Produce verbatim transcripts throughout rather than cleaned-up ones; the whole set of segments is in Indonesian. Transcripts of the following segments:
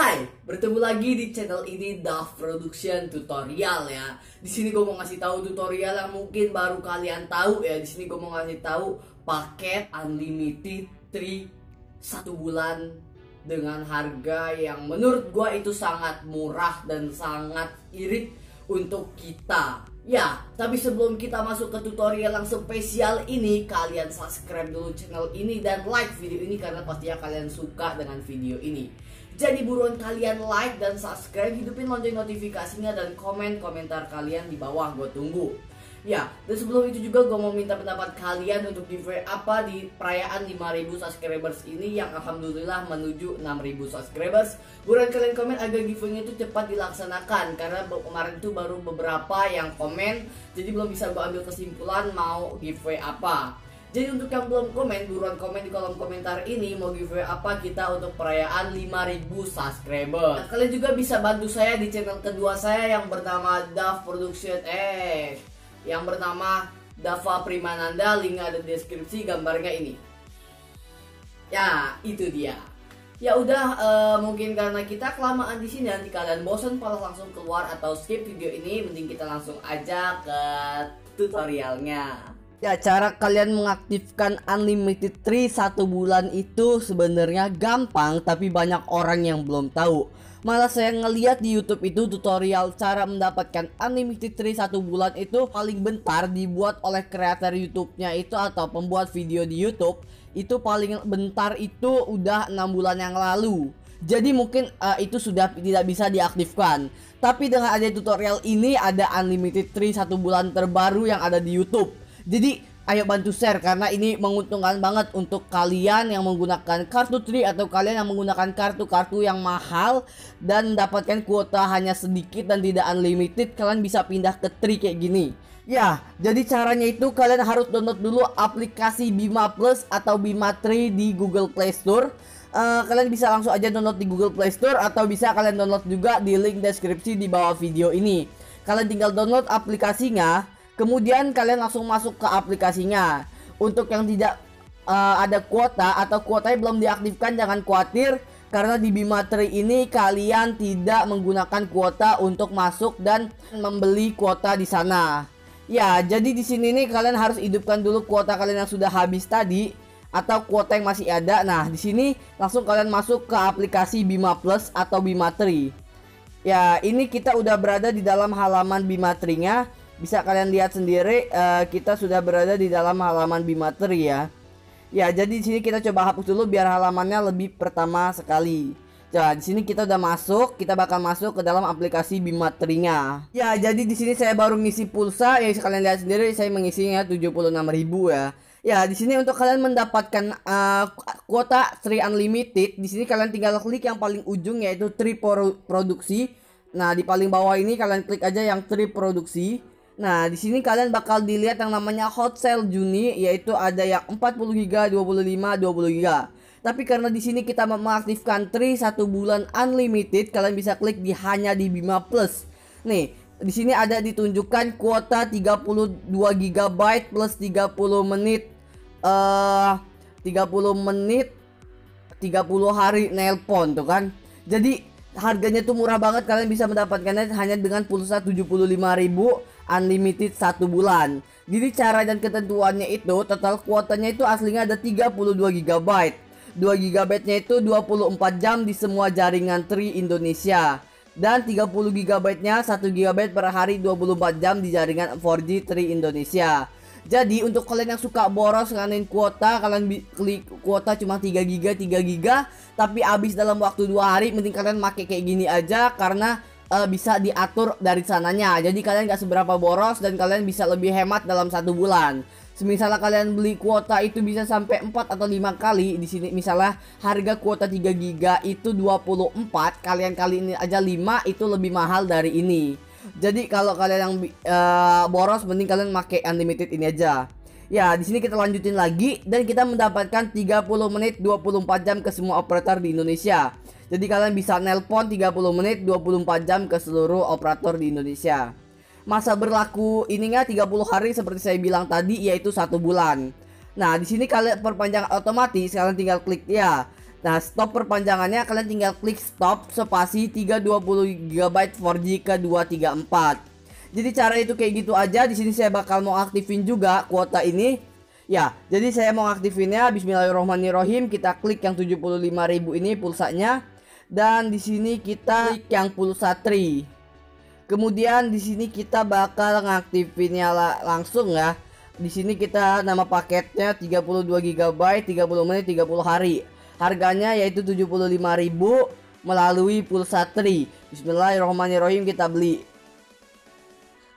Hai, bertemu lagi di channel ini Daf production tutorial ya. Di sini gue mau ngasih tahu tutorial yang mungkin baru kalian tahu ya. Di sini gue mau ngasih tahu paket unlimited tri satu bulan dengan harga yang menurut gue itu sangat murah dan sangat irit untuk kita. Ya, tapi sebelum kita masuk ke tutorial yang spesial ini, kalian subscribe dulu channel ini dan like video ini karena pastinya kalian suka dengan video ini. Jadi buruan kalian like dan subscribe, hidupin lonceng notifikasinya dan komen komentar kalian di bawah, gue tunggu. Ya, dan sebelum itu juga gue mau minta pendapat kalian untuk giveaway apa di perayaan lima ribu subscribers ini yang alhamdulillah menuju enam ribu subscribers. Buruan kalian komen agar giveaway-nya itu cepat dilaksanakan karena kemarin tuh baru beberapa yang komen, jadi belum bisa gue ambil kesimpulan mau giveaway apa. Jadi untuk yang belum komen, buruan komen di kolom komentar ini mau giveaway apa kita untuk perayaan lima ribu subscriber. Nah, kalian juga bisa bantu saya di channel kedua saya yang bernama Daf Production eh yang bernama Daffa Prima Nanda, linknya ada di deskripsi, gambarnya ini. Ya, itu dia. Ya udah, uh, mungkin karena kita kelamaan di sini nanti kalian bosen, malah langsung keluar atau skip video ini, mending kita langsung aja ke tutorialnya. Ya, cara kalian mengaktifkan unlimited tri satu bulan itu sebenarnya gampang, tapi banyak orang yang belum tahu. Malah saya ngeliat di YouTube itu tutorial cara mendapatkan unlimited tri satu bulan itu paling bentar dibuat oleh kreator YouTube-nya itu atau pembuat video di YouTube itu paling bentar itu udah enam bulan yang lalu. Jadi mungkin uh, itu sudah tidak bisa diaktifkan. Tapi dengan ada tutorial ini ada unlimited tri satu bulan terbaru yang ada di YouTube. Jadi ayo bantu share karena ini menguntungkan banget untuk kalian yang menggunakan kartu tri atau kalian yang menggunakan kartu-kartu yang mahal dan mendapatkan kuota hanya sedikit dan tidak unlimited, kalian bisa pindah ke tri kayak gini. Ya, jadi caranya itu kalian harus download dulu aplikasi Bima Plus atau Bima Tri di Google Play Store. Uh, kalian bisa langsung aja download di Google Play Store atau bisa kalian download juga di link deskripsi di bawah video ini. Kalian tinggal download aplikasinya. Kemudian kalian langsung masuk ke aplikasinya. Untuk yang tidak uh, ada kuota atau kuotanya belum diaktifkan, jangan khawatir karena di Bima Tri ini kalian tidak menggunakan kuota untuk masuk dan membeli kuota di sana. Ya, jadi di sini nih kalian harus hidupkan dulu kuota kalian yang sudah habis tadi atau kuota yang masih ada. Nah, di sini langsung kalian masuk ke aplikasi Bima Plus atau Bima Tri. Ya, ini kita udah berada di dalam halaman Bima Tri-nya. Bisa kalian lihat sendiri, uh, kita sudah berada di dalam halaman Bima Tri ya. Ya, jadi di sini kita coba hapus dulu biar halamannya lebih pertama sekali. Nah, di sini kita udah masuk, kita bakal masuk ke dalam aplikasi Bima Tri-nya. Ya, jadi di sini saya baru ngisi pulsa, ya kalian lihat sendiri saya mengisinya tujuh puluh enam ribu ya. Ya, di sini untuk kalian mendapatkan uh, kuota tri unlimited, di sini kalian tinggal klik yang paling ujung yaitu tri produksi. Nah, di paling bawah ini kalian klik aja yang tri produksi. Nah, di sini kalian bakal dilihat yang namanya hot sale Juni, yaitu ada yang empat puluh giga, dua puluh lima, dua puluh giga. Tapi karena di sini kita mengaktifkan tri satu bulan unlimited, kalian bisa klik di hanya di Bima Plus. Nih, di sini ada ditunjukkan kuota tiga puluh dua giga plus tiga puluh menit uh, tiga puluh menit tiga puluh hari nelpon tuh kan. Jadi harganya tuh murah banget, kalian bisa mendapatkannya hanya dengan pulsa tujuh puluh lima ribu. Unlimited satu bulan. Jadi cara dan ketentuannya itu total kuotanya itu aslinya ada tiga puluh dua giga, dua giga nya itu dua puluh empat jam di semua jaringan tri Indonesia dan tiga puluh giga nya satu giga per hari dua puluh empat jam di jaringan empat G tri Indonesia. Jadi untuk kalian yang suka boros nganin kuota, kalian klik kuota cuma tiga giga, tiga giga tapi habis dalam waktu dua hari, mending kalian pakai kayak gini aja karena Uh, bisa diatur dari sananya, jadi kalian gak seberapa boros dan kalian bisa lebih hemat dalam satu bulan. Misalnya kalian beli kuota itu bisa sampai empat atau lima kali. Di sini misalnya harga kuota tiga giga itu dua puluh empat, kalian kali ini aja lima, itu lebih mahal dari ini. Jadi kalau kalian yang uh, boros, mending kalian pakai unlimited ini aja. Ya, di sini kita lanjutin lagi dan kita mendapatkan tiga puluh menit dua puluh empat jam ke semua operator di Indonesia. Jadi kalian bisa nelpon tiga puluh menit dua puluh empat jam ke seluruh operator di Indonesia. Masa berlaku ininya tiga puluh hari seperti saya bilang tadi, yaitu satu bulan. Nah, di sini kalian perpanjang otomatis, kalian tinggal klik ya. Nah, stop perpanjangannya kalian tinggal klik stop spasi tiga ratus dua puluh giga byte empat G ke dua tiga empat. Jadi cara itu kayak gitu aja. Di sini saya bakal mau aktifin juga kuota ini. Ya, jadi saya mau aktifinnya. Bismillahirrahmanirrahim. Kita klik yang tujuh puluh lima ribu ini pulsanya, dan di sini kita klik yang pulsa Tri. Kemudian di sini kita bakal ngaktifinnya langsung ya. Di sini kita nama paketnya tiga puluh dua giga byte, tiga puluh menit, tiga puluh hari. Harganya yaitu tujuh puluh lima ribu melalui pulsa Tri. Bismillahirrahmanirrahim, kita beli.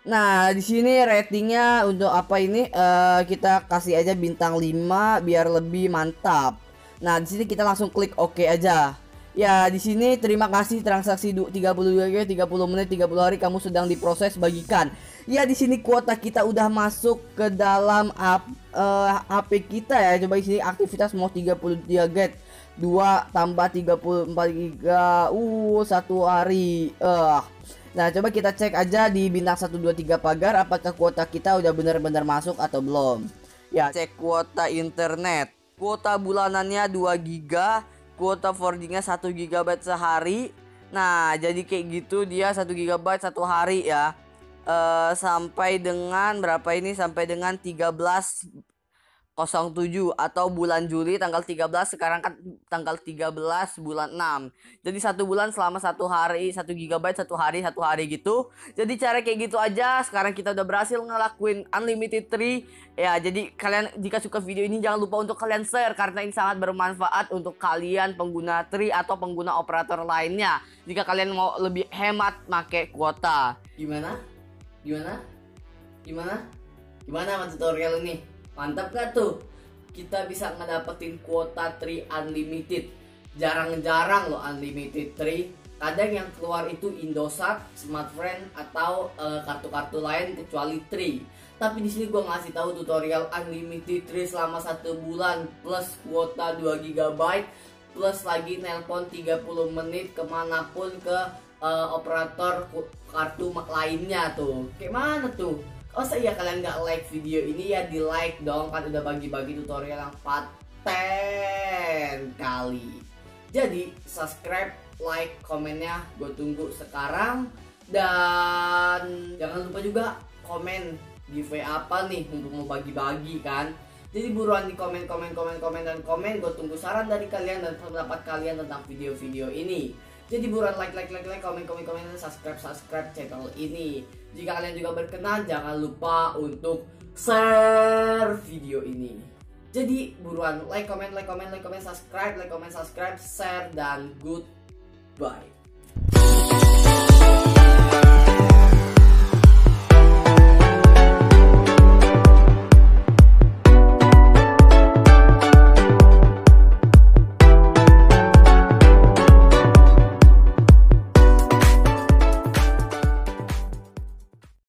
Nah, di sini ratingnya untuk apa ini? Uh, kita kasih aja bintang lima biar lebih mantap. Nah, di sini kita langsung klik oke aja. Ya, di sini terima kasih transaksi tiga puluh dua giga byte, tiga puluh menit, tiga puluh hari kamu sedang diproses, bagikan. Ya, di sini kuota kita udah masuk ke dalam ap, uh, H P kita ya. Coba di sini aktivitas mau tiga puluh giga byte, dua tambah tiga puluh empat giga byte. Uh, satu hari. Uh. Nah, coba kita cek aja di bintang satu dua tiga pagar apakah kuota kita udah benar-benar masuk atau belum. Ya, cek kuota internet. Kuota bulanannya dua giga byte. Kuota empat G nya satu giga byte sehari. Nah, jadi kayak gitu dia satu giga byte satu hari ya. E, sampai dengan berapa ini? Sampai dengan tiga belas nol tujuh atau bulan Juli tanggal tiga belas. Sekarang kan tanggal tiga belas bulan enam. Jadi satu bulan selama satu hari, satu giga byte satu hari, satu hari gitu. Jadi cara kayak gitu aja. Sekarang kita udah berhasil ngelakuin unlimited tree. Ya, jadi kalian jika suka video ini jangan lupa untuk kalian share, karena ini sangat bermanfaat untuk kalian pengguna Tri atau pengguna operator lainnya. Jika kalian mau lebih hemat pakai kuota. Gimana? Gimana? Gimana? Gimana tutorial ini? Mantap gak tuh? Kita bisa ngedapetin kuota Tri unlimited. Jarang-jarang loh unlimited Tri. Kadang yang keluar itu Indosat, Smartfren atau kartu-kartu uh, lain kecuali Tri. Tapi di sini gua ngasih tahu tutorial unlimited Tri selama satu bulan plus kuota dua giga byte plus lagi nelpon tiga puluh menit kemanapun ke uh, operator kartu lainnya tuh. Kayak mana tuh? Oh iya, kalian nggak like video ini ya, di like dong, kan udah bagi-bagi tutorial yang paten kali. Jadi subscribe, like, komennya gue tunggu sekarang, dan jangan lupa juga komen giveaway apa nih, mumpung mau bagi-bagi kan. Jadi buruan di komen, komen, komen, komen, dan komen. Gue tunggu saran dari kalian dan pendapat kalian tentang video-video ini. Jadi buruan like, like, like, like, komen, komen, komen, dan subscribe, subscribe channel ini. Jika kalian juga berkenan, jangan lupa untuk share video ini. Jadi buruan like, komen, like, komen, like, komen, subscribe, like, komen, subscribe, share, dan goodbye.